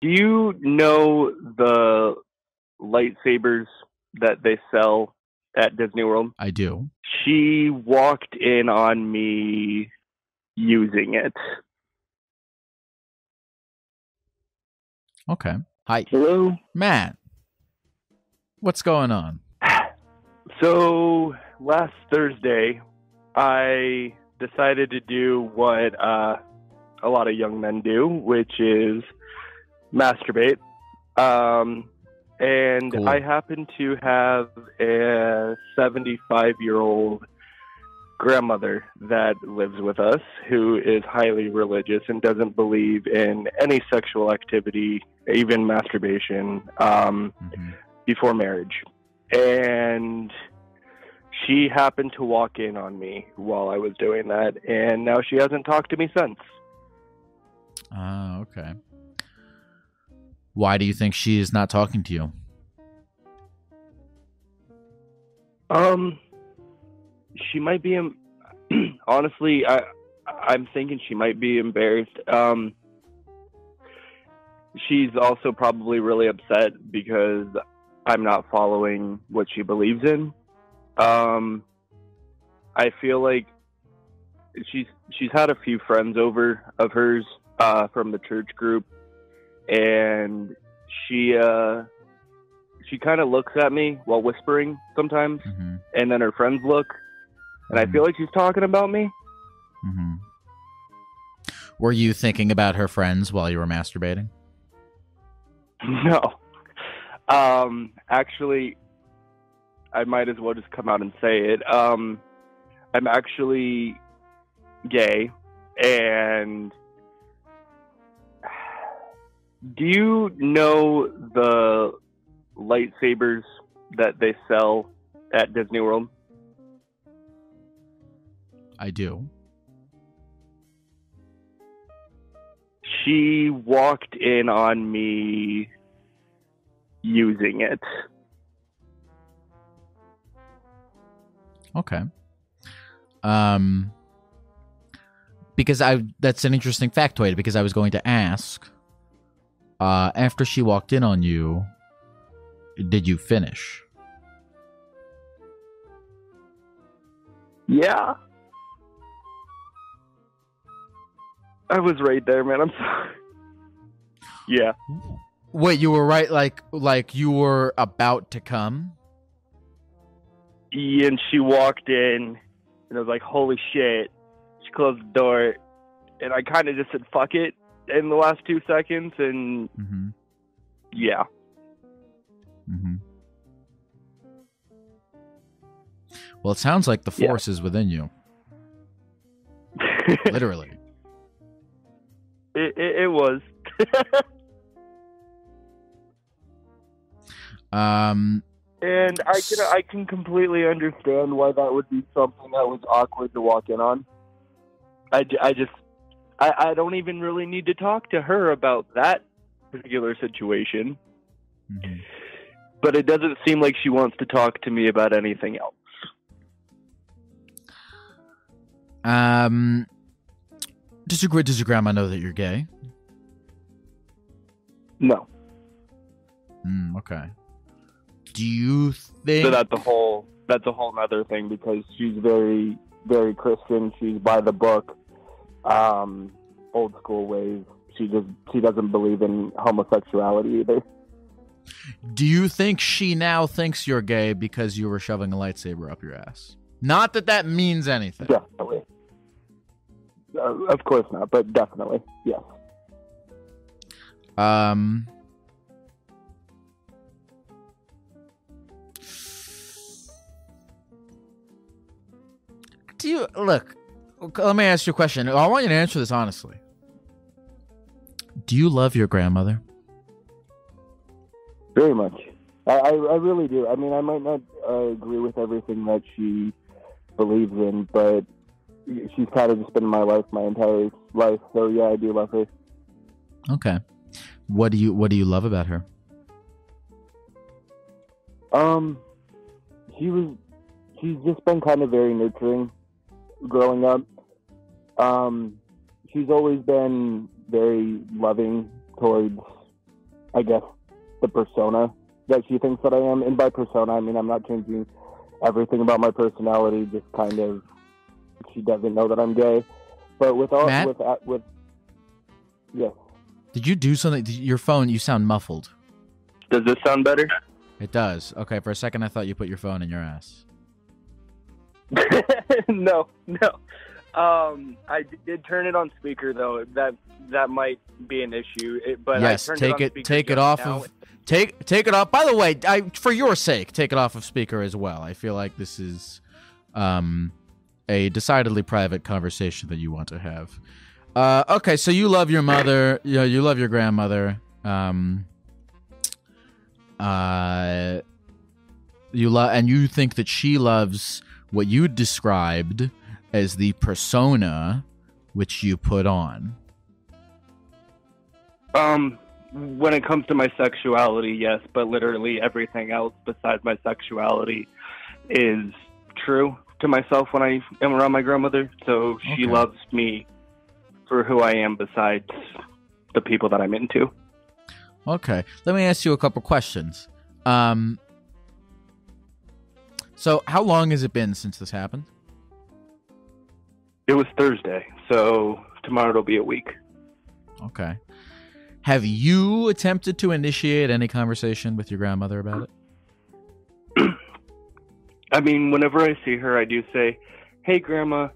Do you know the lightsabers that they sell at Disney World? I do. She walked in on me using it. Okay. Hi. Hello. Matt. What's going on? So, last Thursday, I decided to do what a lot of young men do, which is masturbate. And cool. I happen to have a 75-year-old grandmother that lives with us who is highly religious and doesn't believe in any sexual activity, even masturbation, before marriage. And she happened to walk in on me while I was doing that, and now she hasn't talked to me since. Ah, okay. Why do you think she is not talking to you? She might be. Honestly, I'm thinking she might be embarrassed. She's also probably really upset because I'm not following what she believes in. I feel like she's had a few friends over of hers from the church group, and she kind of looks at me while whispering sometimes, and then her friends look, and I feel like she's talking about me. Were you thinking about her friends while you were masturbating? No. Actually, I might as well just come out and say it. I'm actually gay. And do you know the lightsabers that they sell at Disney World? I do. She walked in on me using it. Okay. Because that's an interesting factoid, because I was going to ask, after she walked in on you, did you finish? Yeah. I was right there, man. I'm sorry. Yeah. Wait, you were right, like you were about to come? And she walked in, and I was like, holy shit. She closed the door, and I kind of just said, fuck it, in the last 2 seconds, and yeah. Well, it sounds like the force is within you. Literally. It was. And I can completely understand why that would be something that was awkward to walk in on. I don't even really need to talk to her about that particular situation. But it doesn't seem like she wants to talk to me about anything else. Does your grandma know that you're gay? No. Okay. Do you think... So that's a whole other thing, because she's very, very Christian. She's by the book, old school ways. She doesn't believe in homosexuality either. Do you think she now thinks you're gay because you were shoving a lightsaber up your ass? Not that that means anything. Definitely. Of course not, but definitely, yes. Look, let me ask you a question. I want you to answer this honestly. Do you love your grandmother? Very much. I really do. I mean, I might not agree with everything that she believes in, but she's kind of just been in my life my entire life. So yeah, I do love her. Okay. What do you love about her? She's just been kind of very nurturing growing up. She's always been very loving towards I guess, the persona that she thinks that I am. And by persona, I mean, I'm not changing everything about my personality, just kind of, she doesn't know that I'm gay. But without, Matt? With yes. Did you do something? Your phone, you sound muffled. Does this sound better? It does. Okay, for a second I thought you put your phone in your ass. No. I did turn it on speaker though. That might be an issue. But yes, take it off. By the way, for your sake, take it off of speaker as well. I feel like this is a decidedly private conversation that you want to have. Okay, so you love your mother. You love your grandmother. And you think that she loves what you described as the persona which you put on. When it comes to my sexuality, yes, but literally everything else besides my sexuality is true to myself when I am around my grandmother. So she loves me for who I am besides the people that I'm into. Okay, let me ask you a couple questions. So how long has it been since this happened? It was Thursday, so tomorrow it'll be a week. Okay. Have you attempted to initiate any conversation with your grandmother about it? I mean, whenever I see her, I do say, "Hey, Grandma,"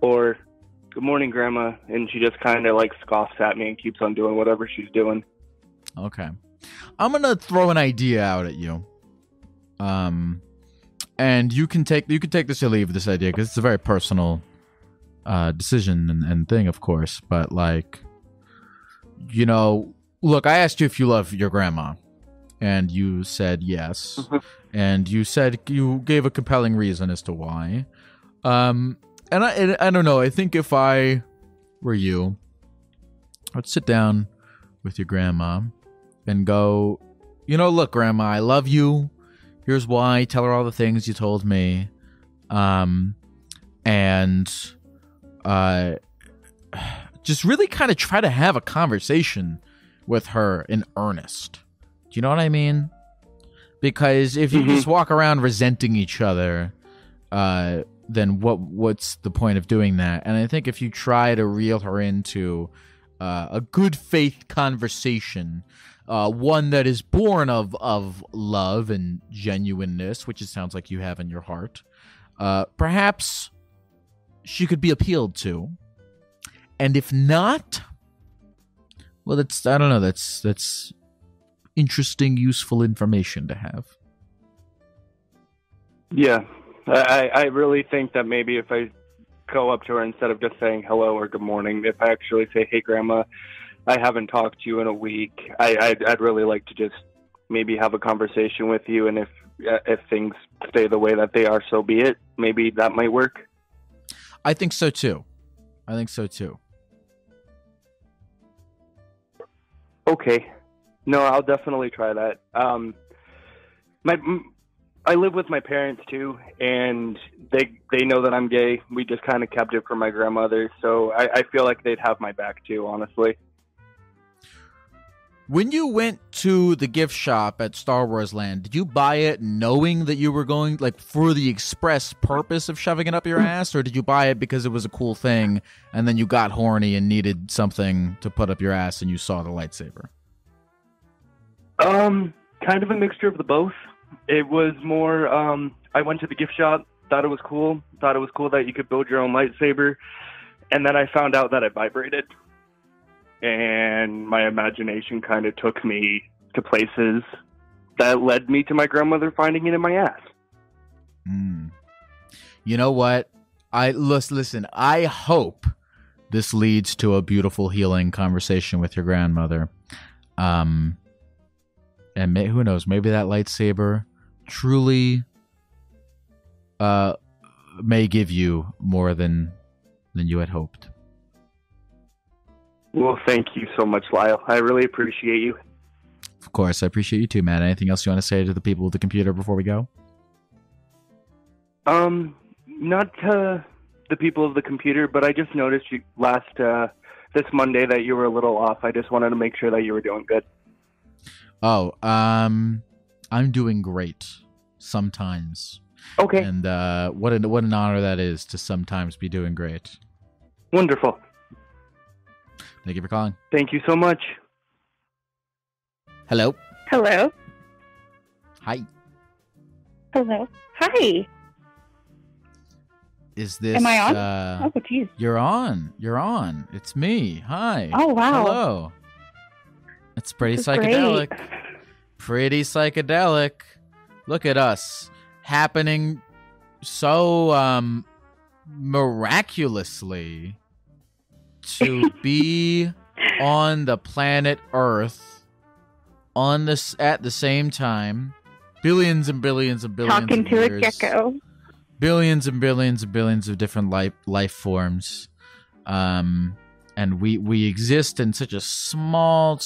or "Good morning, Grandma," and she just kind of like scoffs at me and keeps on doing whatever she's doing. Okay. I'm going to throw an idea out at you. And you can take this or leave this idea, because it's a very personal decision and thing, of course. But, like, you know, look, I asked you if you love your grandma, and you said yes. And you said you gave a compelling reason as to why. And I don't know. I think if I were you, I'd sit down with your grandma and go, you know, "Look, Grandma, I love you. Here's why." Tell her all the things you told me. Just really kind of try to have a conversation with her in earnest. Do you know what I mean? Because if you just walk around resenting each other, then what's the point of doing that? And I think if you try to reel her into a good faith conversation, one that is born of love and genuineness, which it sounds like you have in your heart, perhaps she could be appealed to. And if not, well, that's, I don't know, that's interesting, useful information to have. Yeah, I really think that maybe if I go up to her, instead of just saying hello or good morning, if I actually say, "Hey, Grandma, I haven't talked to you in a week. I'd really like to just maybe have a conversation with you, and if things stay the way that they are, so be it." Maybe that might work. I think so too. Okay. No, I'll definitely try that. I live with my parents too, and they know that I'm gay. We just kind of kept it from my grandmother, so I feel like they'd have my back too, honestly. When you went to the gift shop at Star Wars Land, did you buy it knowing that you were going, like, for the express purpose of shoving it up your ass, or did you buy it because it was a cool thing and then you got horny and needed something to put up your ass and you saw the lightsaber? Kind of a mixture of the both. It was more, I went to the gift shop, thought it was cool that you could build your own lightsaber, and then I found out that it vibrated. And my imagination kind of took me to places that led me to my grandmother finding it in my ass. Mm. You know what? Listen, I hope this leads to a beautiful, healing conversation with your grandmother. And who knows, maybe that lightsaber truly may give you more than you had hoped. Well, thank you so much, Lyle. I really appreciate you. Of course. I appreciate you too, Matt. Anything else you want to say to the people with the computer before we go? Not to the people of the computer, but I just noticed you last this Monday that you were a little off. I just wanted to make sure that you were doing good. Oh, I'm doing great sometimes. Okay. And what an honor that is to sometimes be doing great. Wonderful. Thank you for calling. Thank you so much. Hello. Hello. Hi. Hello. Hi. Is this... Am I on? Oh, geez. You're on. You're on. It's me. Hi. Oh, wow. Hello. It's pretty psychedelic. Great. Pretty psychedelic. Look at us. Happening so miraculously to be on the planet Earth on this at the same time. Billions and billions and billions talking of to years. A gecko. Billions and billions and billions of different life forms. And we exist in such a small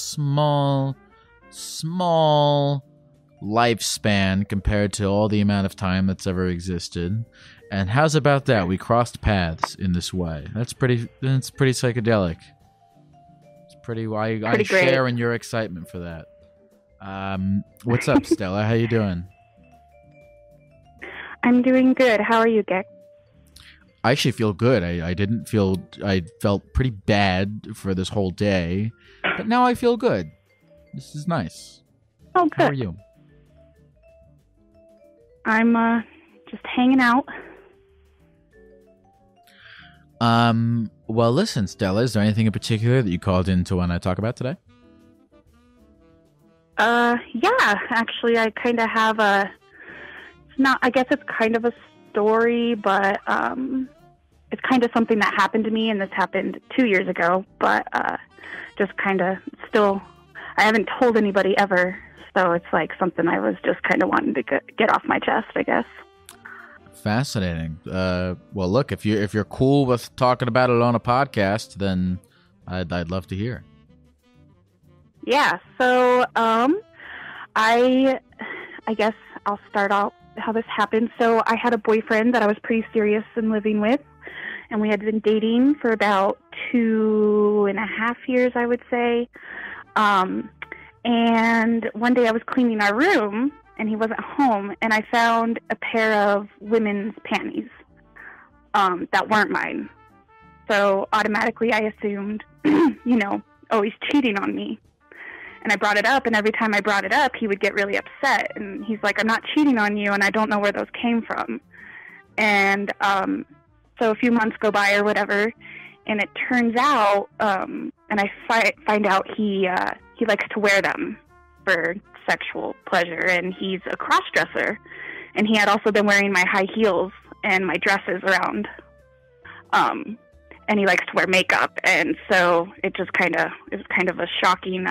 lifespan compared to all the amount of time that's ever existed. And how's about that? We crossed paths in this way. That's pretty psychedelic. It's pretty I share in your excitement for that. What's up, Stella? How you doing? I'm doing good. How are you, Gek? I actually feel good. I felt pretty bad for this whole day, but now I feel good. This is nice. Oh, good. How are you? I'm just hanging out. Well, listen, Stella, is there anything in particular that you called in to want to talk about today? Yeah, actually, I kind of have a... Not, I guess it's kind of a story, but it's kind of something that happened to me, and this happened 2 years ago, but just kind of still, I haven't told anybody ever, so it's like something I was just kind of wanting to get off my chest, I guess. Fascinating. Well, look, if you're cool with talking about it on a podcast, then I'd love to hear. Yeah. So I guess I'll start out how this happened. So I had a boyfriend that I was pretty serious in living with, and we had been dating for about 2.5 years, I would say. And one day I was cleaning our room and he wasn't home, and I found a pair of women's panties that weren't mine. So automatically I assumed, oh, he's cheating on me. And I brought it up, and every time I brought it up, he would get really upset. And he's like, I'm not cheating on you, and I don't know where those came from. And so a few months go by or whatever, and it turns out, and I find out he likes to wear them for sexual pleasure, and he's a cross-dresser. And he had also been wearing my high heels and my dresses around. And he likes to wear makeup, and so it was kind of a shocking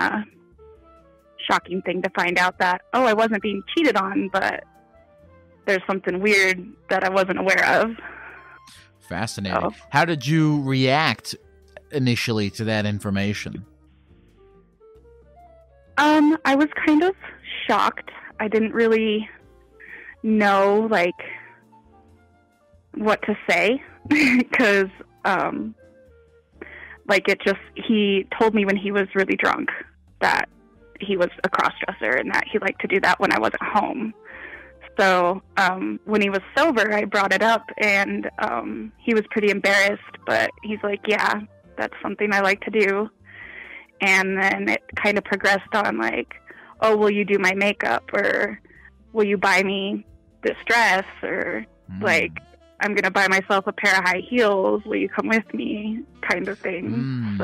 thing to find out that, oh, I wasn't being cheated on, but there's something weird that I wasn't aware of. Fascinating. So, how did you react initially to that information? I was kind of shocked. I didn't really know, what to say, because, he told me when he was really drunk that he was a cross-dresser and that he liked to do that when I wasn't home. So when he was sober, I brought it up, and he was pretty embarrassed, but he's like, yeah, that's something I like to do. And then it kind of progressed on oh, will you do my makeup, or will you buy me this dress, or I'm going to buy myself a pair of high heels, will you come with me, kind of thing.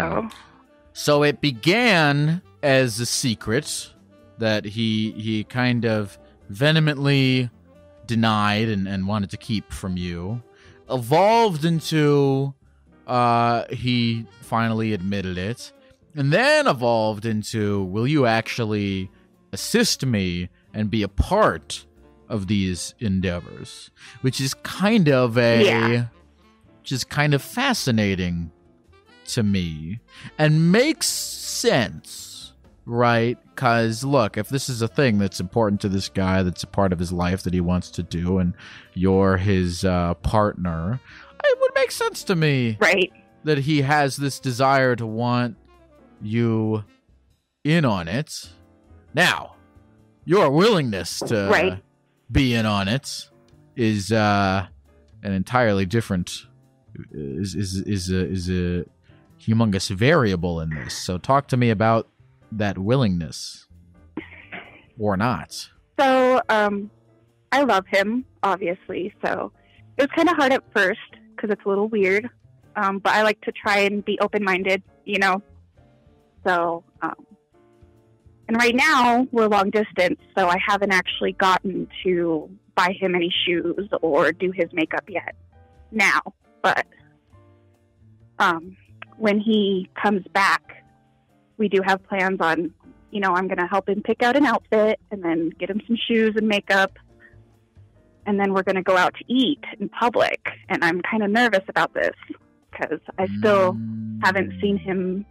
So it began as a secret that he kind of vehemently denied and wanted to keep from you, evolved into he finally admitted it, and then evolved into, will you actually assist me and be a part of these endeavors, which is kind of fascinating to me, and makes sense, right? Because look, if this is a thing that's important to this guy, that's a part of his life that he wants to do, and you're his partner, it would make sense to me, right, that he has this desire to want you in on it. Now, your willingness to be in on it is an entirely different is a humongous variable in this. So talk to me about that willingness or not. So I love him, obviously. So it was kind of hard at first because it's a little weird. But I like to try and be open-minded, you know. So, and right now we're long distance, so I haven't actually gotten to buy him any shoes or do his makeup yet now. But when he comes back, we do have plans on, you know, I'm going to help him pick out an outfit and then get him some shoes and makeup. And then we're going to go out to eat in public. And I'm kind of nervous about this because I still haven't seen him.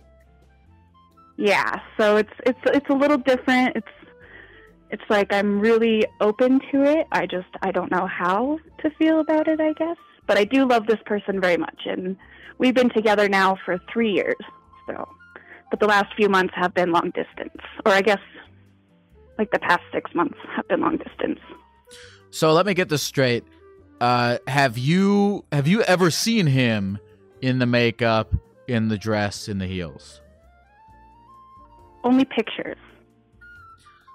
Yeah, so it's a little different. It's like I'm really open to it. I don't know how to feel about it, I guess. But I do love this person very much, and we've been together now for 3 years. So, but the last few months have been long distance, or I guess like the past 6 months have been long distance. So let me get this straight. Have you ever seen him in the makeup, in the dress, in the heels? Only pictures.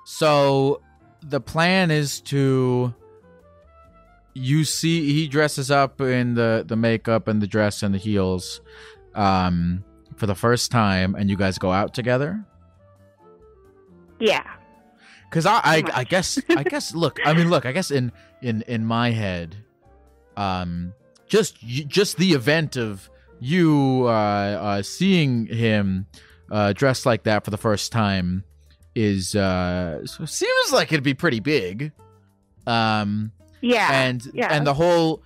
So the plan is to... You see, he dresses up in the makeup and the dress and the heels for the first time, and you guys go out together? Yeah. Because I guess, I guess in my head, just the event of you seeing him dressed like that for the first time is seems like it'd be pretty big. Yeah, and the whole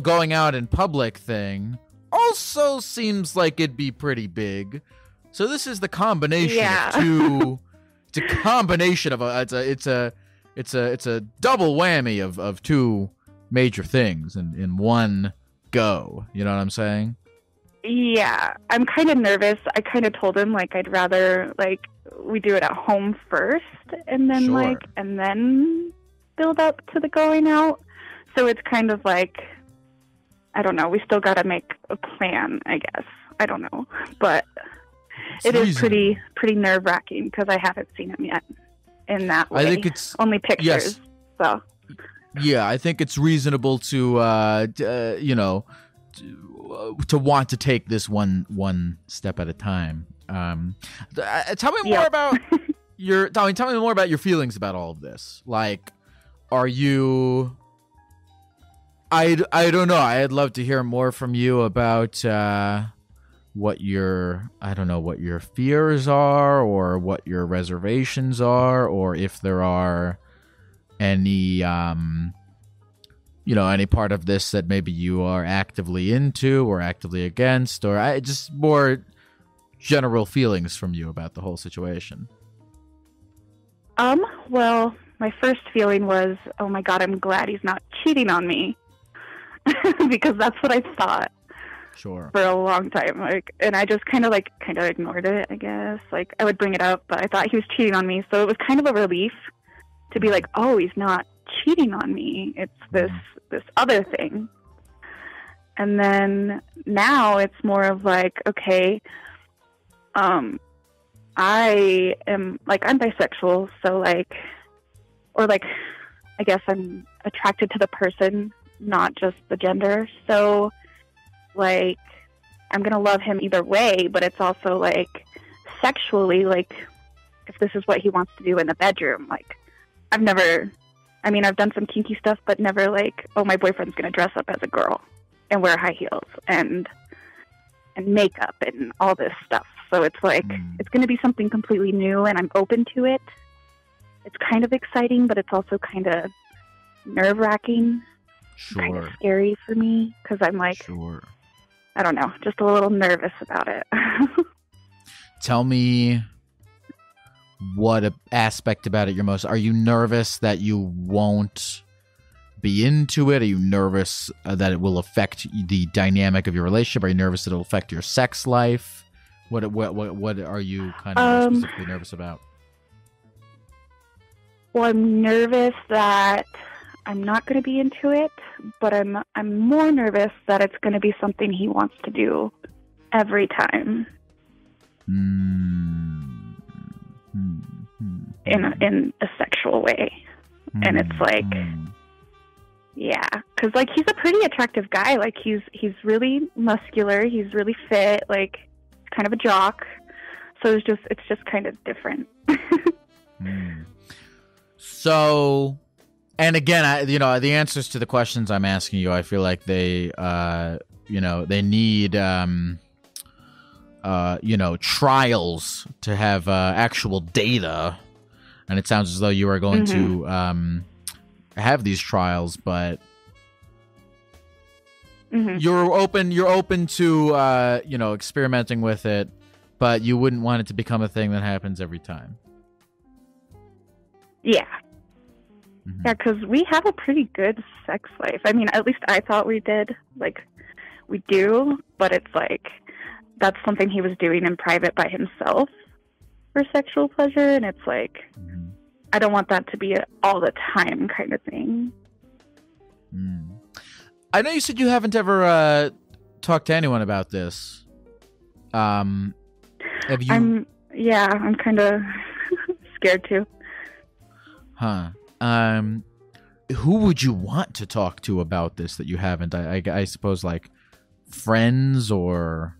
going out in public thing also seems like it'd be pretty big. So this is the combination of two. It's a combination of it's a double whammy of two major things in one go. You know what I'm saying? Yeah, I'm kind of nervous. I kind of told him like I'd rather like we do it at home first, and then and then build up to the going out. So it's kind of like, I don't know, we still got to make a plan, I guess. I don't know. But it's is pretty nerve-wracking because I haven't seen him yet in that way. I think it's only pictures. Yes. So yeah, I think it's reasonable to you know, to want to take this one step at a time. Tell me more about your tell me more about your feelings about all of this. Like, are you... I don't know. I'd love to hear more from you about what your... I don't know, what your fears are or what your reservations are, or if there are any, you know, any part of this that maybe you are actively into or actively against, or just more general feelings from you about the whole situation. Well... My first feeling was, oh my God, I'm glad he's not cheating on me, because that's what I thought for a long time. Like, and I just kind of ignored it, I guess. Like, I would bring it up, but I thought he was cheating on me. So it was kind of a relief to be like, oh, he's not cheating on me. It's this other thing. And then now it's more of like, okay, I am like, I'm bisexual. So like... Or like, I guess I'm attracted to the person, not just the gender. So, like, I'm going to love him either way, but it's also, like, sexually, like, if this is what he wants to do in the bedroom. Like, I've never, I mean, I've done some kinky stuff, but never, like, oh, my boyfriend's going to dress up as a girl and wear high heels and makeup and all this stuff. So it's, like, it's going to be something completely new, and I'm open to it. It's kind of exciting, but it's also kind of nerve-wracking, kind of scary for me, because I'm like, I don't know, just a little nervous about it. Tell me what aspect about it you're most... Are you nervous that you won't be into it? Are you nervous that it will affect the dynamic of your relationship? Are you nervous that it will affect your sex life? What are you kind of specifically nervous about? Well, I'm nervous that I'm not going to be into it, but I'm more nervous that it's going to be something he wants to do every time. Mm-hmm. In a sexual way. Mm-hmm. And it's like, yeah, because like he's a pretty attractive guy. Like he's really muscular. He's really fit. Like kind of a jock. So it's just kind of different. So, and again, I the answers to the questions I'm asking you, I feel like they, they need, trials to have actual data. And it sounds as though you are going to have these trials, but you're open to experimenting with it, but you wouldn't want it to become a thing that happens every time. Yeah. Mm-hmm. Yeah, because we have a pretty good sex life. I mean, at least I thought we did. Like, we do, but it's like that's something he was doing in private by himself for sexual pleasure, and it's like I don't want that to be an all the time kind of thing. Mm. I know you said you haven't ever talked to anyone about this. Have you? I'm kind of scared too. Huh. Who would you want to talk to about this that you haven't? I suppose like friends or.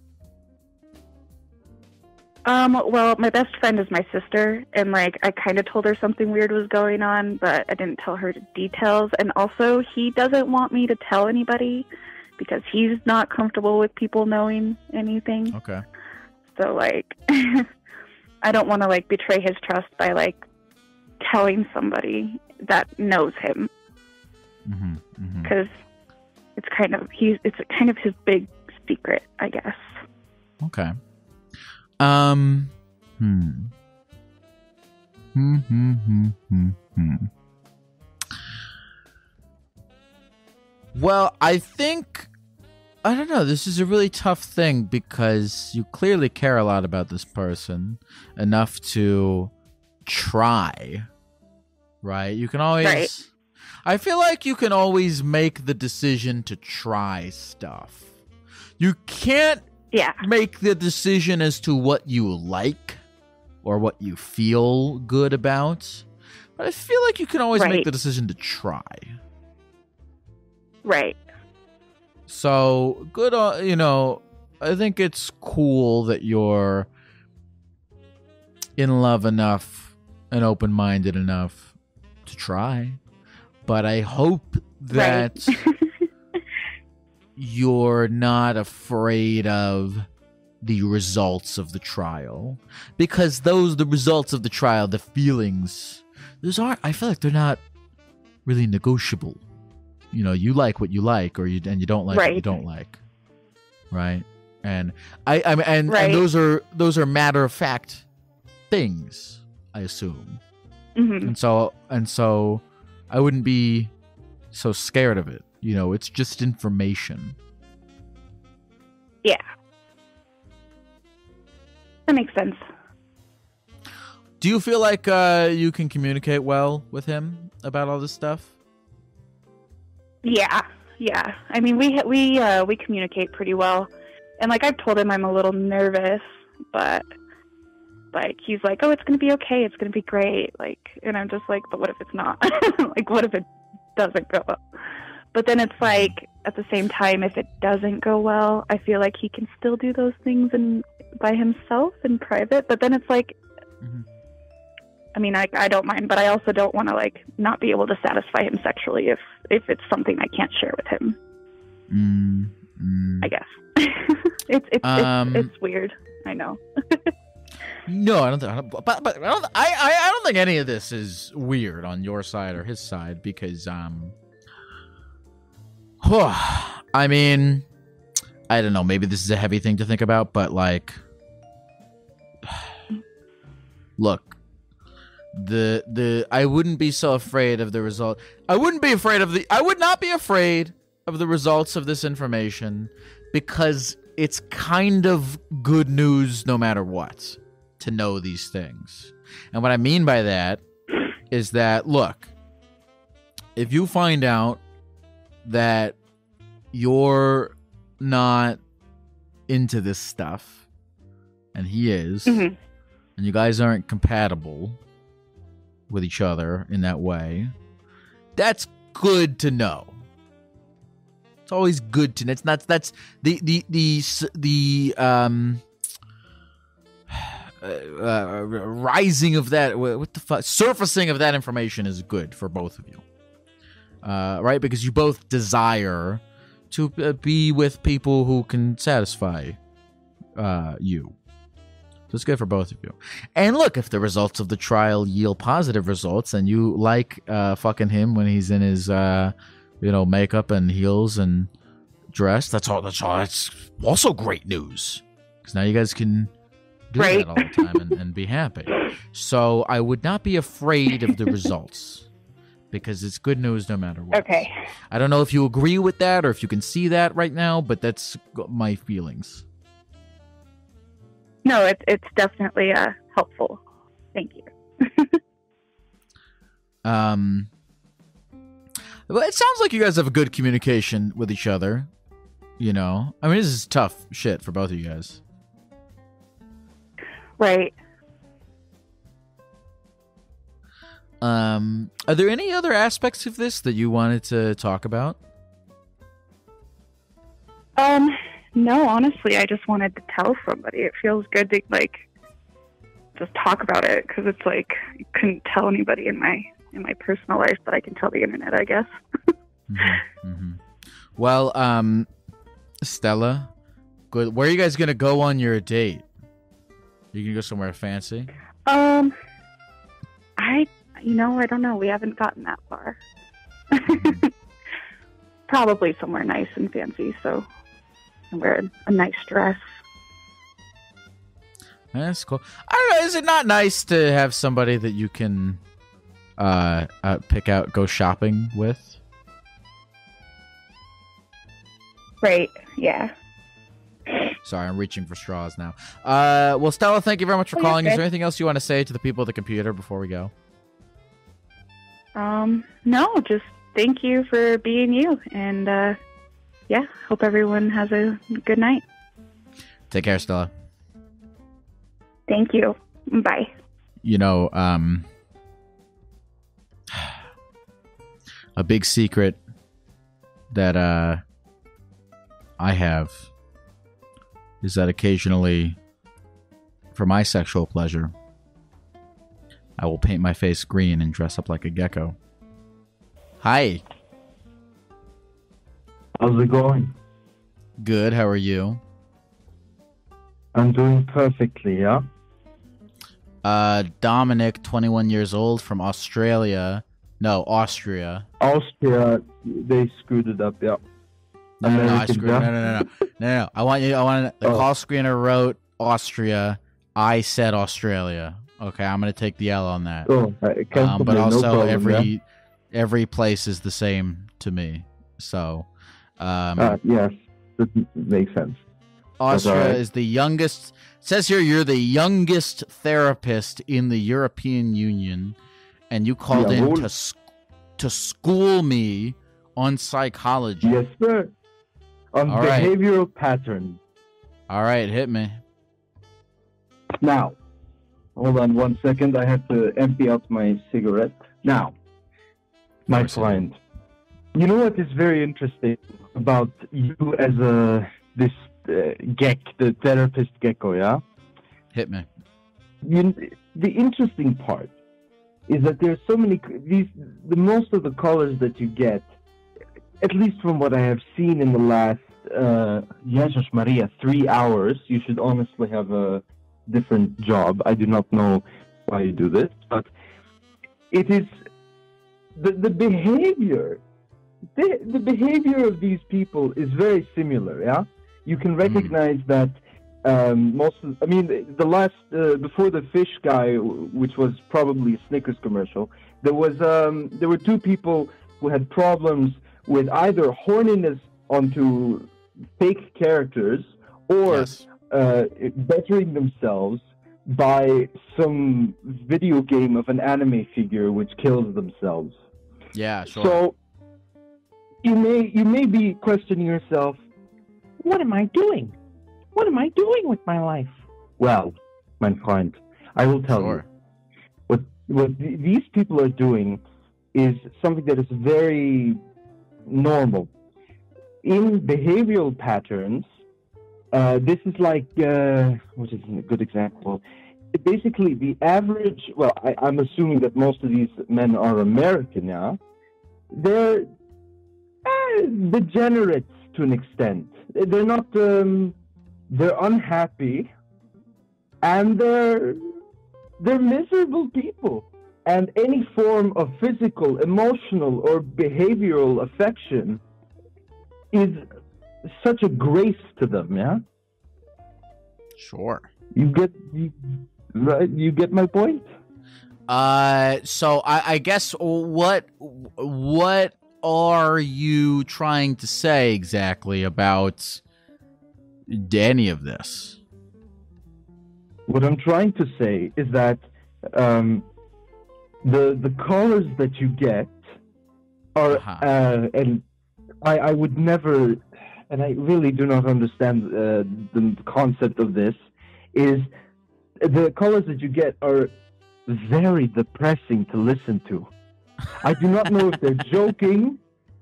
Well, my best friend is my sister, and like I kind of told her something weird was going on, but I didn't tell her the details. And also, he doesn't want me to tell anybody because he's not comfortable with people knowing anything. Okay. So like, I don't want to like betray his trust by like telling somebody that knows him, because it's kind of his big secret, I guess. Okay. Well, I think I don't know. This is a really tough thing because you clearly care a lot about this person enough to try, right? You can always. Right. I feel like you can always make the decision to try stuff. You can't. Yeah. Make the decision as to what you like or what you feel good about. But I feel like you can always make the decision to try. Right. So, good on, I think it's cool that you're in love enough and open-minded enough to try. But I hope that... Right. You're not afraid of the results of the trial, because the results of the trial, the feelings, I feel like they're not really negotiable. You like what you like, and you don't like what you don't like, right? And I mean, and those are matter of fact things, I assume. Mm-hmm. And so, I wouldn't be so scared of it. It's just information. Yeah. That makes sense. Do you feel like you can communicate well with him about all this stuff? Yeah. Yeah. I mean, we communicate pretty well. And like I've told him I'm a little nervous, but like he's like, "Oh, it's going to be okay. It's going to be great." Like, and I'm just like, "But what if it's not?" Like, what if it doesn't go well? But then it's like, at the same time, if it doesn't go well, I feel like he can still do those things by himself in private. But then it's like, I mean, I don't mind, but I also don't want to like not be able to satisfy him sexually if it's something I can't share with him. I guess it's weird. I know. No, I don't think. But I don't think any of this is weird on your side or his side because I mean, I don't know. Maybe this is a heavy thing to think about, but like, look, I wouldn't be so afraid of the result. I would not be afraid of the results of this information because it's kind of good news no matter what to know these things. And what I mean by that is that, look, if you find out that you're not into this stuff, and he is, mm-hmm. and you guys aren't compatible with each other in that way, that's good to know. It's always good to know. It's not, that's rising of that, what the fuck, surfacing of that information is good for both of you, right? Because you both desire to be with people who can satisfy you. So it's good for both of you. And look, if the results of the trial yield positive results and you like fucking him when he's in his, makeup and heels and dress, that's all. That's also great news. Because now you guys can do that all the time and be happy. So I would not be afraid of the results. Because it's good news no matter what. Okay. I don't know if you agree with that or if you can see that right now, but that's my feelings. No, it's definitely helpful. Thank you. Well, it sounds like you guys have a good communication with each other. You know, I mean, this is tough shit for both of you guys. Right. Are there any other aspects of this that you wanted to talk about? No, honestly, I just wanted to tell somebody. It feels good to, just talk about it, because it's I couldn't tell anybody in my personal life, but I can tell the internet, I guess. Mm-hmm, mm-hmm. Well, Stella, good. Where are you guys going to go on your date? Are you going to go somewhere fancy? I don't know. We haven't gotten that far. Mm-hmm. Probably somewhere nice and fancy, so... and wear a nice dress. That's cool. I don't know. Is it not nice to have somebody that you can pick out, go shopping with? Right. Yeah. Sorry, I'm reaching for straws now. Well, Stella, thank you very much for calling. Is there anything else you want to say to the people at the computer before we go? No, just thank you for being you, and yeah, hope everyone has a good night. Take care, Stella. Thank you. Bye. You know, a big secret that I have is that occasionally, for my sexual pleasure, I will paint my face green and dress up like a gecko. Hi. How's it going? Good. How are you? I'm doing perfectly, yeah? Dominic, 21 years old, from Australia. No, Austria. Austria, they screwed it up, yeah. No. The call screener wrote Austria. I said Australia. Okay, I'm going to take the L on that. Oh, but also, no problem, every place is the same to me, so... yes, that makes sense. Austria is the youngest. It says here you're the youngest therapist in the European Union, and you called in to school me on psychology. Yes, sir. On behavioral patterns. All right, hit me. Now, hold on one second. I have to empty out my cigarette. Now, my client. You know what is very interesting about you as the therapist gecko, yeah? Hit me. The interesting part is that there's so many, most of the callers that you get, at least from what I have seen in the last, Jesus Maria, 3 hours, you should honestly have a different job. I do not know why you do this, but it is the behavior. The behavior of these people is very similar, yeah? You can recognize that before the fish guy, which was probably a Snickers commercial, there were two people who had problems with either horniness onto fake characters or bettering themselves by some video game of an anime figure which kills themselves. Yeah, sure. So you may be questioning yourself, what am I doing? What am I doing with my life? Well, my friend, I will tell you. What these people are doing is something that is very normal. In behavioral patterns, this is like, what is a good example? Basically, the average, well, I'm assuming that most of these men are American now. They're degenerates to an extent. They're not, they're unhappy, and they're miserable people. And any form of physical, emotional, or behavioral affection is such a grace to them, yeah? Sure. You get my point? So I guess what are you trying to say exactly about any of this? What I'm trying to say is that the callers that you get are, and I would never, and I really do not understand the concept of this, is the callers that you get are very depressing to listen to. I do not know if they're joking.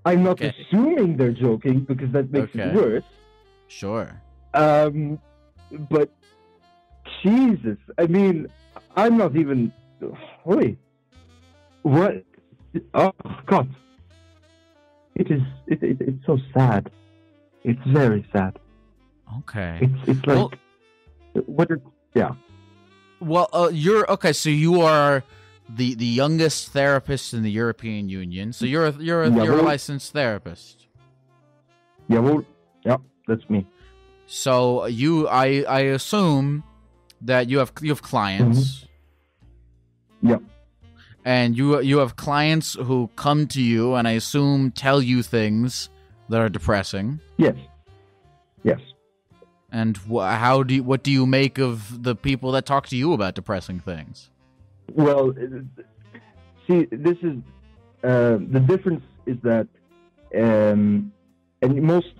I'm not assuming they're joking, because that makes it worse. Sure. But Jesus, I mean, I'm not even... Wait. What? Oh, God. It's so sad. It's very sad. Okay. It's like... Well, what are... Yeah. Well, you're... Okay, so you are the youngest therapist in the European Union. So you're a licensed therapist. Yeah, well... Yeah, that's me. So you... I assume... that you have clients, mm-hmm. Yep. And you have clients who come to you and I assume tell you things that are depressing. Yes, yes. And what do you make of the people that talk to you about depressing things? Well, see, this is the difference is that, and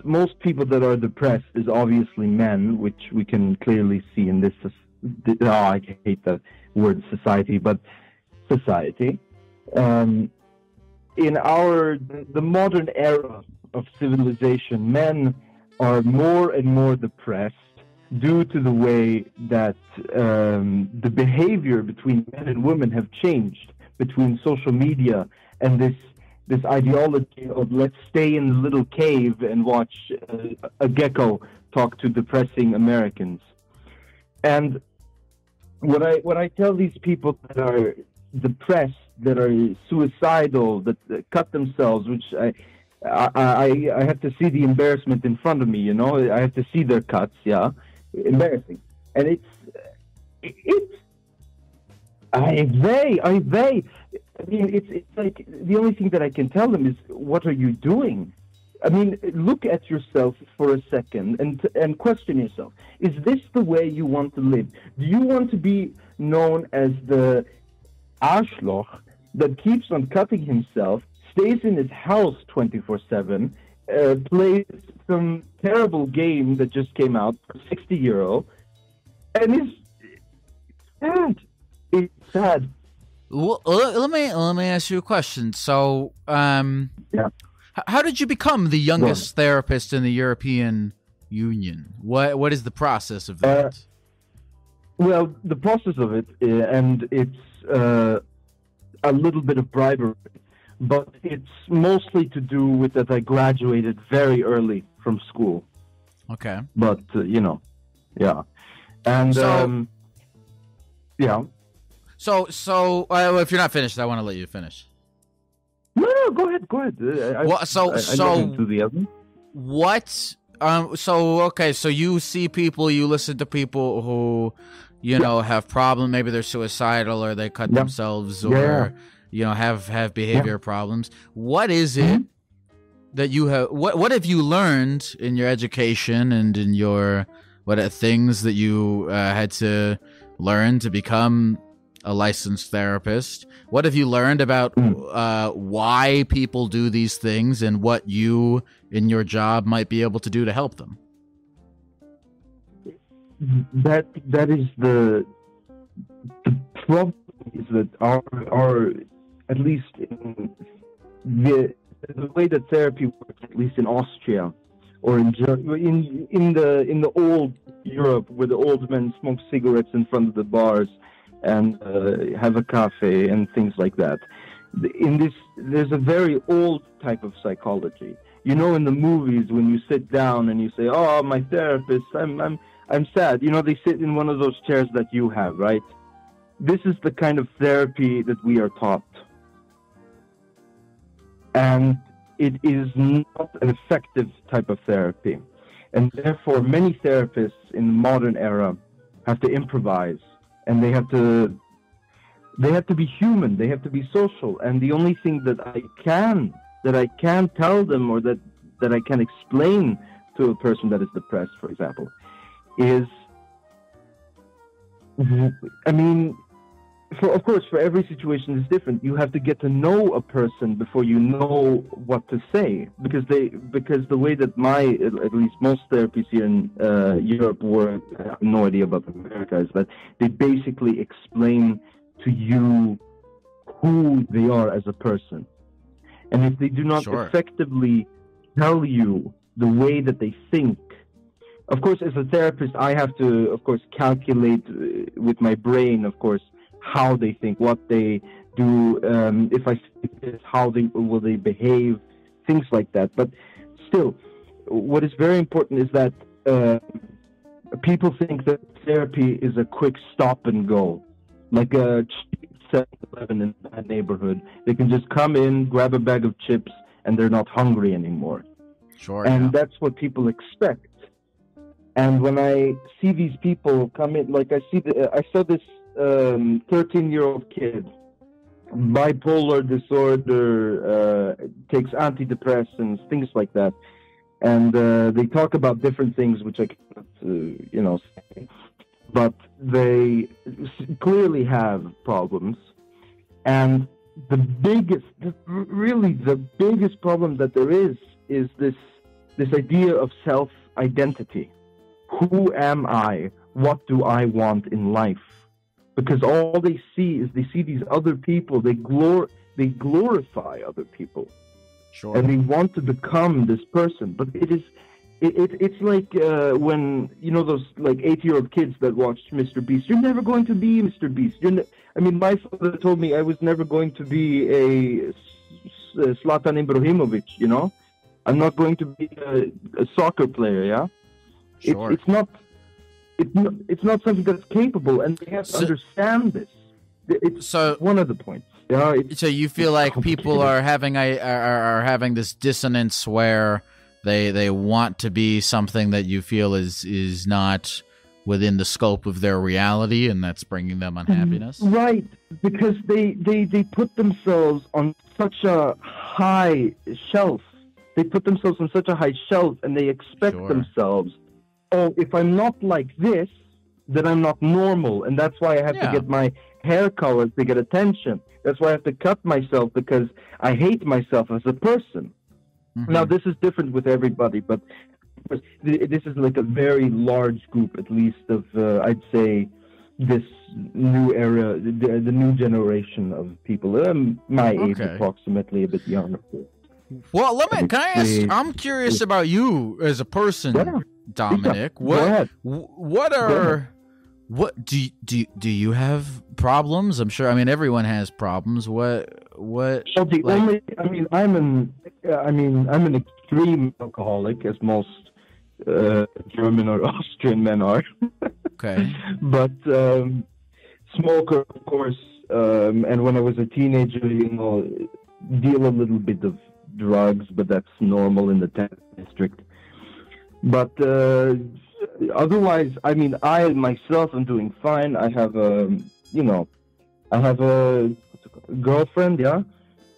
most people that are depressed is obviously men, which we can clearly see in this. Oh, I hate the word society, but society. In the modern era of civilization, men are more and more depressed due to the way that the behavior between men and women have changed, between social media and this ideology of let's stay in the little cave and watch a gecko talk to depressing Americans. And what I tell these people that are depressed, that are suicidal, that cut themselves, which I have to see the embarrassment in front of me, you know? I have to see their cuts, yeah? Embarrassing. And it's like the only thing that I can tell them is, what are you doing? I mean, look at yourself for a second and question yourself. Is this the way you want to live? Do you want to be known as the Arschloch that keeps on cutting himself, stays in his house 24/7, plays some terrible game that just came out for €60, and is sad? It's sad. Well, let me ask you a question. So, yeah. How did you become the youngest therapist in the European Union? What is the process of that? Well, the process of it, and it's a little bit of bribery, but it's mostly to do with that I graduated very early from school. Okay. But, you know, yeah. And, so, yeah. So, if you're not finished, I want to let you finish. No, go ahead. So you see people, you listen to people who, you know, have problems. Maybe they're suicidal or they cut themselves or, you know, have behavior problems. What is it that you have, what have you learned in your education and in your, things that you had to learn to become a licensed therapist? What have you learned about why people do these things and what you in your job might be able to do to help them? That is the problem, is that our at least in the way that therapy works, at least in Austria or in Germany, in the old Europe, where the old men smoke cigarettes in front of the bars and have a cafe and things like that. In this, there's a very old type of psychology. You know, in the movies, when you sit down and you say, "Oh, my therapist, I'm sad." You know, they sit in one of those chairs that you have, right? This is the kind of therapy that we are taught. And it is not an effective type of therapy. And therefore, many therapists in the modern era have to improvise. And they have to be human. They have to be social. And the only thing that I can tell them, or that I can explain to a person that is depressed, for example, is, I mean, of course, for every situation is different. You have to get to know a person before you know what to say, because the way that at least most therapies here in Europe work, I have no idea about America, is that they basically explain to you who they are as a person. And if they do not effectively tell you the way that they think, of course, as a therapist, I have to, of course, calculate with my brain, of course, how they think, what they do, if I say this, how will they behave, things like that. But still, what is very important is that people think that therapy is a quick stop and go, like a 7-Eleven in that neighborhood. They can just come in, grab a bag of chips, and they're not hungry anymore. Sure. And that's what people expect. And when I see these people come in, like I saw this 13-year-old kid, bipolar disorder, takes antidepressants, things like that. And they talk about different things, which I can't, say. But they clearly have problems. And the biggest problem that there is this idea of self-identity. Who am I? What do I want in life? Because all they see is these other people. They glorify other people, and they want to become this person. But it's like when those like 8-year-old kids that watched Mr. Beast. You're never going to be Mr. Beast. I mean, my father told me I was never going to be a Zlatan Ibrahimovic. You know, I'm not going to be a soccer player. Yeah. Sure. It's not something that's capable, and they have to understand this. It's one of the points. Yeah, so you feel like people are having this dissonance where they want to be something that you feel is not within the scope of their reality, and that's bringing them unhappiness. Right, because they put themselves on such a high shelf. They put themselves on such a high shelf, and they expect themselves. Oh, if I'm not like this, then I'm not normal. And that's why I have to get my hair colored to get attention. That's why I have to cut myself, because I hate myself as a person. Now, this is different with everybody, but this is like a very large group, at least, of, I'd say, this new era, the new generation of people. My age, approximately, a bit younger. Well, can I ask, I'm curious about you as a person. Yeah. Dominic, what do you have problems? I'm sure. I mean, everyone has problems. What? So I'm an extreme alcoholic, as most German or Austrian men are. But smoker, of course. And when I was a teenager, deal a little bit of drugs, but that's normal in the 10th district. But otherwise, I mean, I myself am doing fine. I have a girlfriend,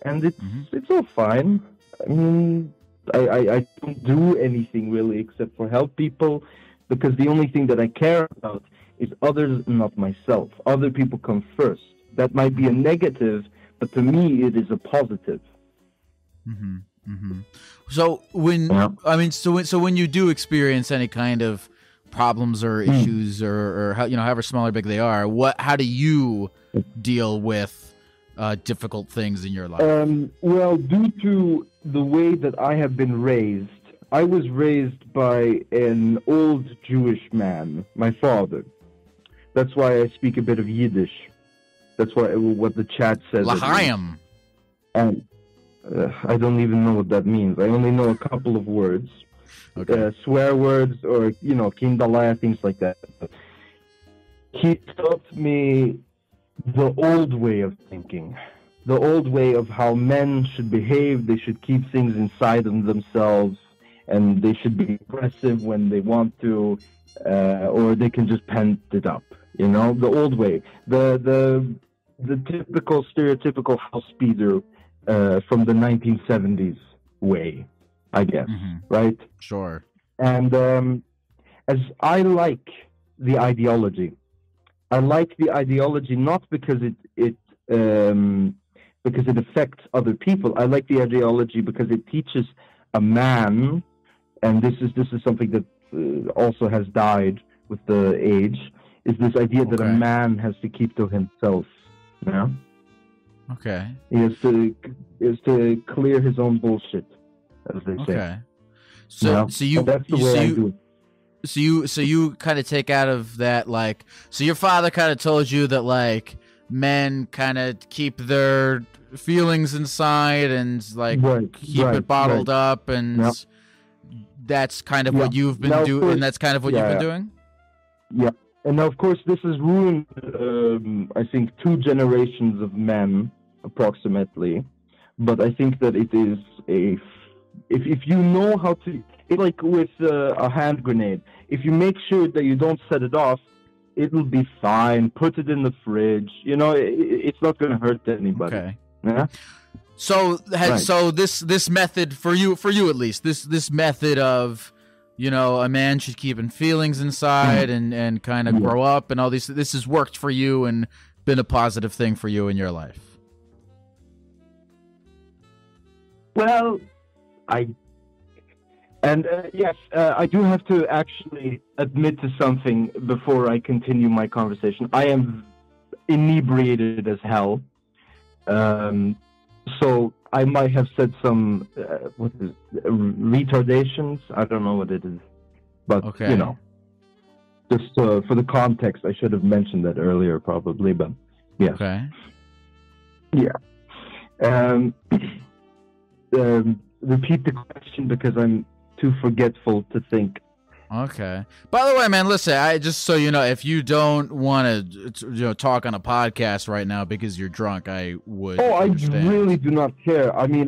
and it's all fine. I mean, I don't do anything really except for help people, because the only thing that I care about is others, not myself. Other people come first. That might be a negative, but to me, it is a positive. Mm-hmm. Mm-hmm. So when so when you do experience any kind of problems or issues or however small or big they are, how do you deal with difficult things in your life? Well, due to the way that I have been raised, I was raised by an old Jewish man, my father. That's why I speak a bit of Yiddish. That's what the chat says. L'chaim. And I don't even know what that means. I only know a couple of words. Okay. Swear words or, kindalaya, things like that. He taught me the old way of thinking, the old way of how men should behave. They should keep things inside of themselves, and they should be aggressive when they want to, or they can just pent it up. The old way, the typical stereotypical house speeder from the 1970s way, I guess, right? Sure. And as I like the ideology. I like the ideology not because because it affects other people. I like the ideology because it teaches a man, and this is something that also has died with the age, is this idea that a man has to keep to himself. Yeah. Okay. He has to clear his own bullshit, as they say. Okay. So you kind of take out of that, so your father kind of told you that, men kind of keep their feelings inside and, keep it bottled up, and that's kind of what you've been doing, and that's kind of what you've been doing? Yeah. And now, of course, this has ruined, I think, two generations of men, approximately, but I think that it is a... If you know how to... It's like with a hand grenade. If you make sure that you don't set it off, it'll be fine. Put it in the fridge. It's not going to hurt anybody. Okay. Yeah? So this method for you at least, this method of, a man should keep his feelings inside and kind of grow up and all these. This has worked for you and been a positive thing for you in your life. Well, I do have to actually admit to something before I continue my conversation. I am inebriated as hell, so I might have said some retardations. I don't know what it is, but just for the context, I should have mentioned that earlier, probably. But repeat the question because I'm too forgetful to think. Okay. By the way, man, listen, I just so you know, if you don't want to talk on a podcast right now because you're drunk, I would understand. I really do not care. I mean,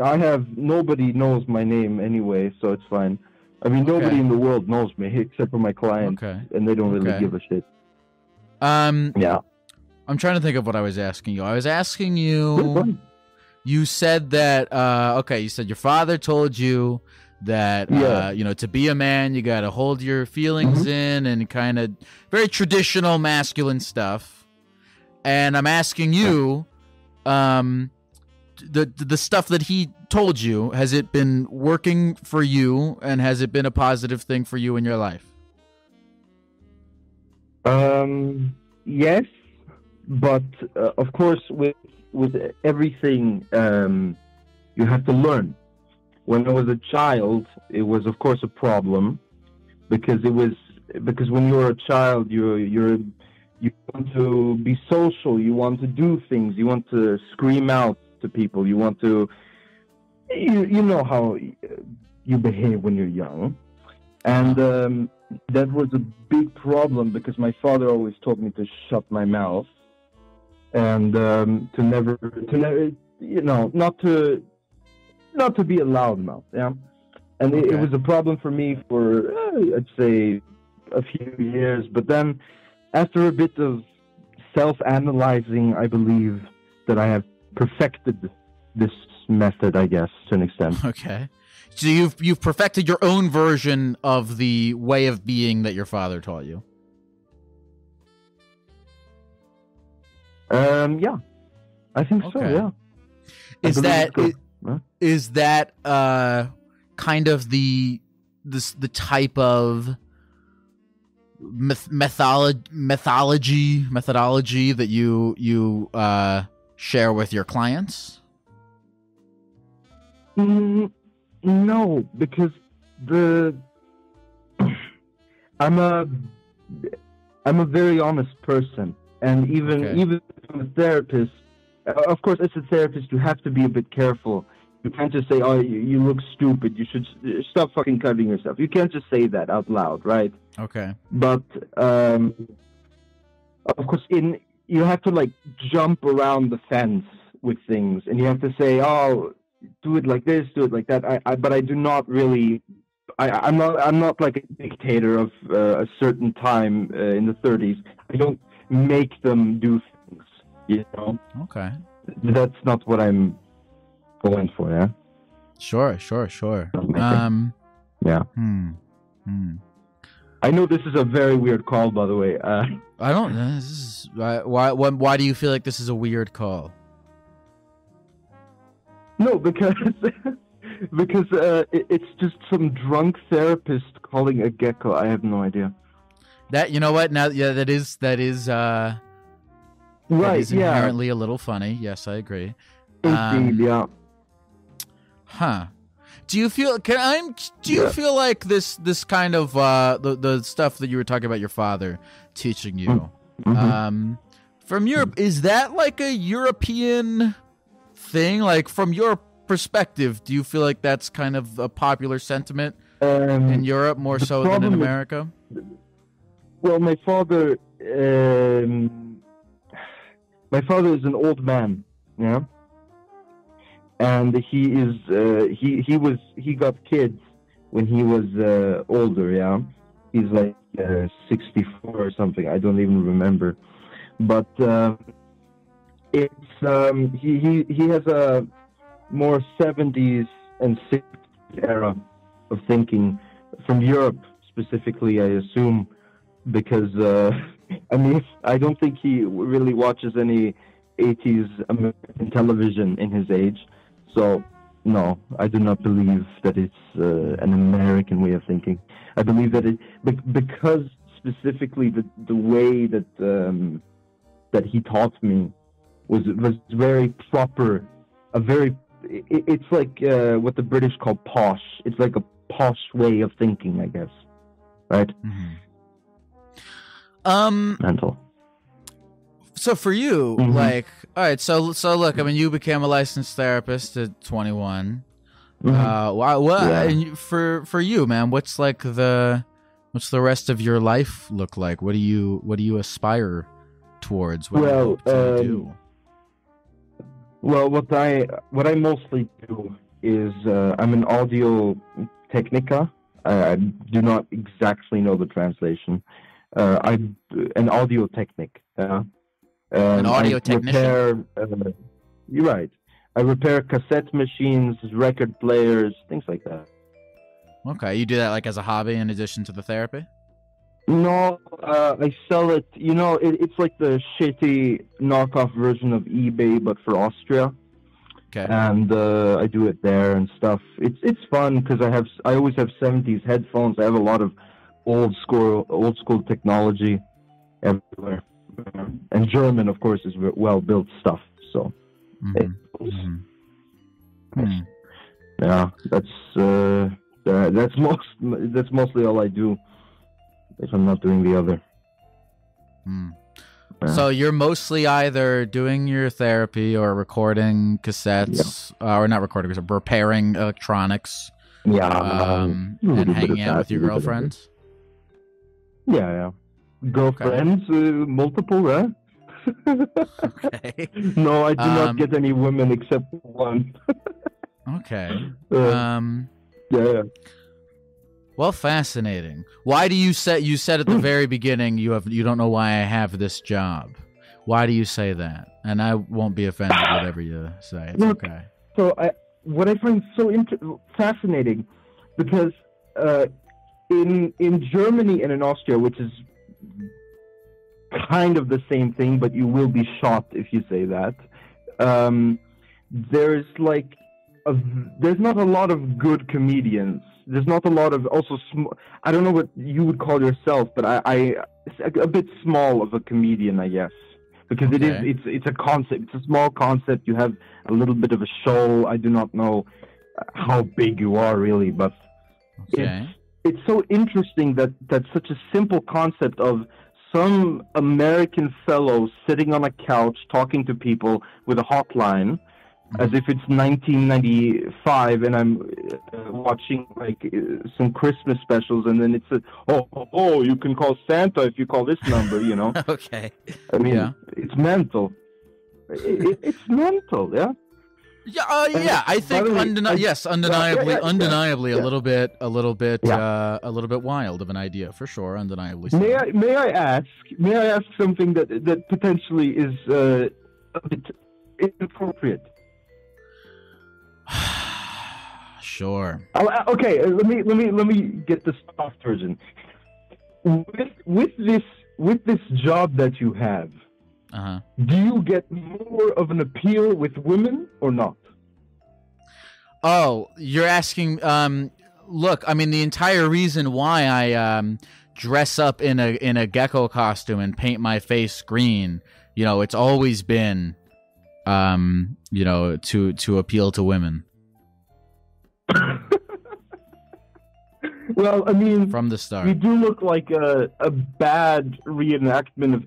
nobody knows my name anyway, so it's fine. I mean, nobody in the world knows me except for my clients, and they don't really give a shit. I'm trying to think of what I was asking you. I was asking you... You said that, you said your father told you that, to be a man, you got to hold your feelings in and kind of very traditional masculine stuff. And I'm asking you, the stuff that he told you, has it been working for you and has it been a positive thing for you in your life? Yes, but of course with everything, you have to learn. When I was a child, it was of course a problem because when you're a child, you want to be social, you want to do things, you want to scream out to people, you want to, you know how you behave when you're young, and that was a big problem because my father always told me to shut my mouth. And to never, not to be a loudmouth, yeah. And it was a problem for me for I'd say a few years. But then, after a bit of self-analyzing, I believe that I have perfected this method, I guess, to an extent. Okay, so you've perfected your own version of the way of being that your father taught you. Yeah, I think so. Yeah. Is that kind of the type of methodology that you share with your clients? No, because I'm a very honest person, and even from a therapist. Of course, as a therapist, you have to be a bit careful. You can't just say, "Oh, you look stupid. You should stop fucking cutting yourself." You can't just say that out loud, right? Okay. But of course, you have to like jump around the fence with things, and you have to say, "Oh, do it like this, do it like that." But I do not really. I'm not like a dictator of a certain time in the 30s. I don't make them do things, you know. Okay. That's not what I'm going for, yeah. Sure. Yeah. I know this is a very weird call, by the way. I don't know. This is why do you feel like this is a weird call? No, because it's just some drunk therapist calling a gecko. I have no idea. That, you know what? Now, yeah, that is right. That is inherently a little funny. Yes, I agree. Indeed, yeah. Huh? Do you feel like this kind of the stuff that you were talking about your father teaching you? Mm-hmm. From Europe, is that like a European thing? Like from your perspective, do you feel like that's kind of a popular sentiment in Europe more so than in America? Well, my father is an old man, yeah, and he got kids when he was older, yeah. He's like 64 or something. I don't even remember, but it's he has a more 70s and 60s era of thinking from Europe specifically, I assume, because I mean, I don't think he really watches any 80s American television in his age, so no, I do not believe that it's an American way of thinking. I believe that because specifically the way that that he taught me was very proper, it's like what the British call posh. It's like a posh way of thinking, I guess. Right? Mm-hmm. Mental. So for you, mm-hmm. like, all right, so look, I mean, you became a licensed therapist at 21. Mm-hmm. And for you, man, what's the rest of your life look like? What do you aspire towards? What do you do? Well, what I mostly do is I'm an audio technica. I do not exactly know the translation. An audio technic. An audio technician. You're right. I repair cassette machines, record players, things like that. Okay, you do that like as a hobby in addition to the therapy? No, I sell it. You know, it's like the shitty knockoff version of eBay, but for Austria. Okay. And I do it there and stuff. It's fun because I always have 70s headphones. I have a lot of old school technology everywhere, and German, of course, is well built stuff. So, yeah, that's mostly all I do. If I'm not doing the other. So you're mostly either doing your therapy or recording cassettes, or not recording, repairing electronics. Yeah. And hanging out with your girlfriends. Yeah. Girlfriends, multiple, right? Okay. No, I do not get any women except one. Okay. Yeah. Well, fascinating. Why do you said at the very beginning you don't know why I have this job? Why do you say that? And I won't be offended whatever you say. It's okay. So what I find so fascinating, because in Germany and in Austria, which is kind of the same thing, but you will be shot if you say that. There's not a lot of good comedians. There's not a lot of I don't know what you would call yourself, but a bit small of a comedian, I guess, because it's a concept. It's a small concept. You have a little bit of a show. I do not know how big you are really, but it's so interesting that such a simple concept of some American fellow sitting on a couch talking to people with a hotline, as if it's 1995 and I'm watching some Christmas specials, and then it's you can call Santa if you call this number, you know. Okay. I mean, it's mental. It's mental, yeah. Yeah, I think undeniably, a little bit wild of an idea for sure. Undeniably. May I ask something that potentially is a bit inappropriate? Sure. Let me get the soft version. With this job that you have. Uh-huh. Do you get more of an appeal with women or not? Oh, you're asking. Look, I mean, the entire reason why I dress up in a gecko costume and paint my face green, you know, it's always been, you know, to appeal to women. Well, I mean, from the start, you do look like a bad reenactment of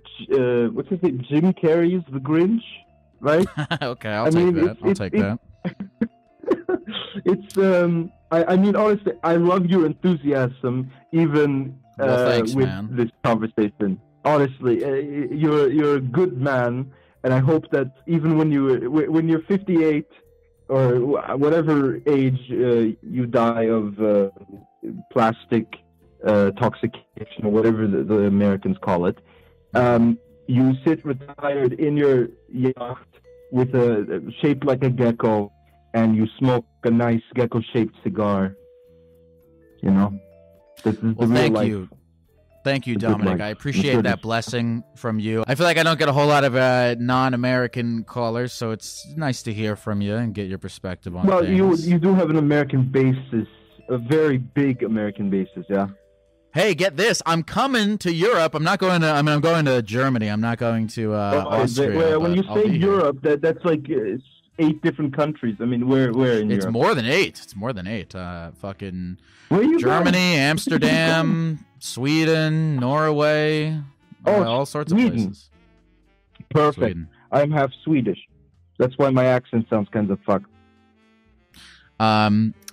what's his name, Jim Carrey's The Grinch, right? Okay, I'll take that. It's I mean, honestly, I love your enthusiasm, even with man. This conversation. Honestly, you're a good man, and I hope that even when you're 58 or whatever age you die of. Plastic toxication, or whatever the Americans call it. You sit retired in your yacht with a shaped like a gecko, and you smoke a nice gecko-shaped cigar. You know, this is the real life. Thank you, Dominic. I appreciate that blessing from you. I feel like I don't get a whole lot of non-American callers, so it's nice to hear from you and get your perspective on. Well, you do have an American basis. A very big American basis, yeah. Hey, get this! I'm coming to Europe. I'm not going to. I mean, I'm going to Germany. I'm not going to Austria. When you say Europe, that's like 8 different countries. I mean, where in Europe? It's more than 8. It's more than 8. Fucking Germany, Amsterdam, Sweden, Norway, all sorts of places. Perfect. Sweden. I'm half Swedish. That's why my accent sounds kind of fucked.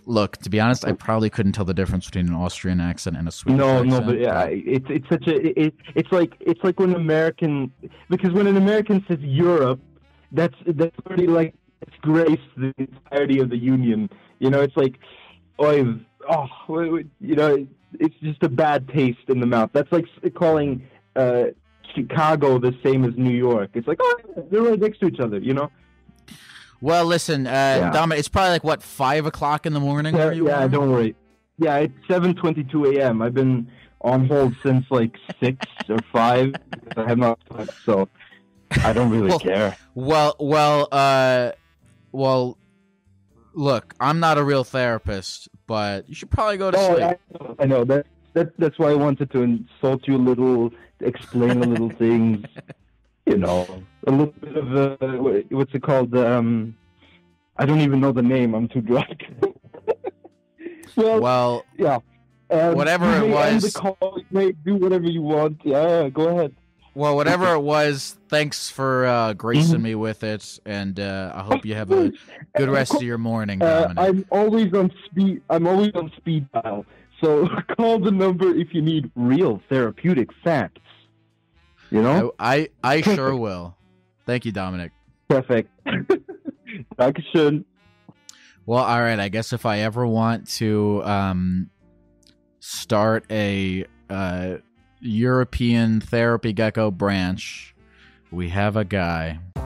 Look, to be honest, I probably couldn't tell the difference between an Austrian accent and a Swedish accent. No, but yeah, it's such a it's like when an American says Europe, that's already like it's graced the entirety of the Union. You know, it's like you know, it's just a bad taste in the mouth. That's like calling Chicago the same as New York. It's like they're right next to each other, you know. Well, listen, Dominic, it's probably like, what, 5 o'clock in the morning? Yeah, don't worry. Yeah, it's 7:22 a.m. I've been on hold since, like, 6 or 5. I have not slept, so I don't really care. Well, look, I'm not a real therapist, but you should probably go to sleep. I know. That's why I wanted to insult you a little, explain a little things. You know, a little bit of what's it called? I don't even know the name. I'm too drunk. well, yeah. Whatever it was, you may do whatever you want. Yeah, go ahead. Well, whatever it was, thanks for gracing me with it, and I hope you have a good rest of your morning, Dominic. I'm always on speed dial, so call the number if you need real therapeutic facts. You know, I sure will. Thank you, Dominic. Perfect. Dankeschön. Well, all right. I guess if I ever want to start a European therapy gecko branch, we have a guy.